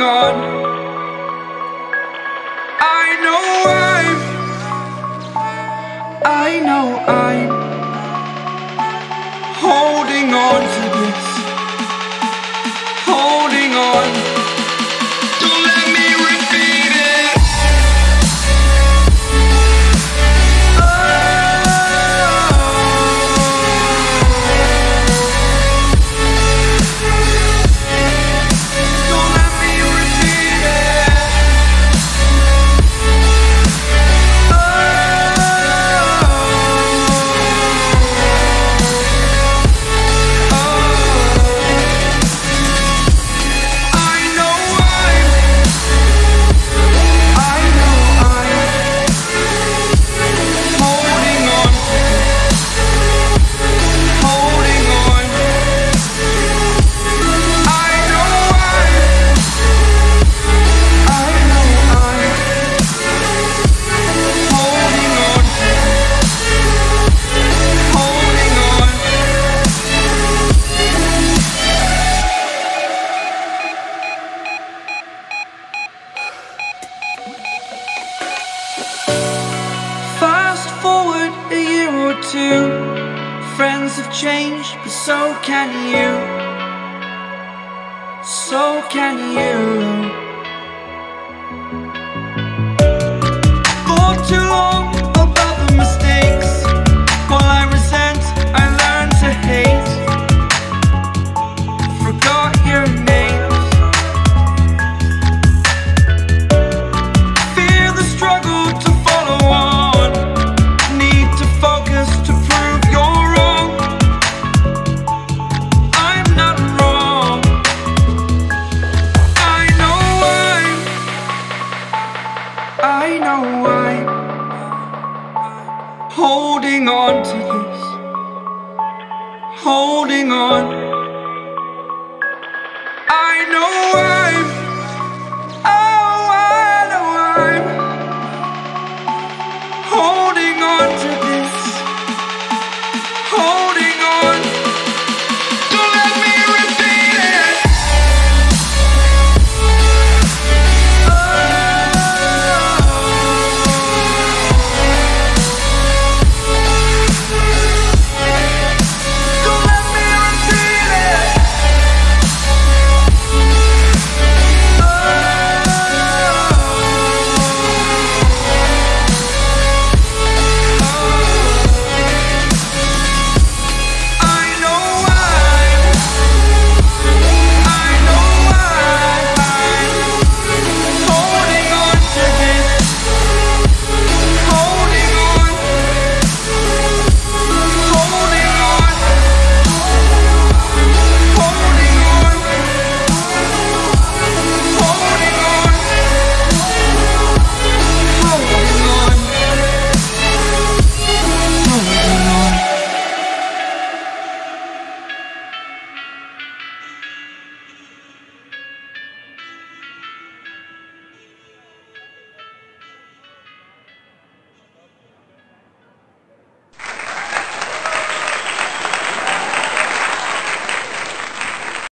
going on. I know I'm holding on to this, holding on. Friends have changed, but so can you, so can you. For too long about the mistakes, while I resent, I learn to hate. Forgot your names. Fear the struggle to follow on. I'm holding on to this, holding on. I know I'm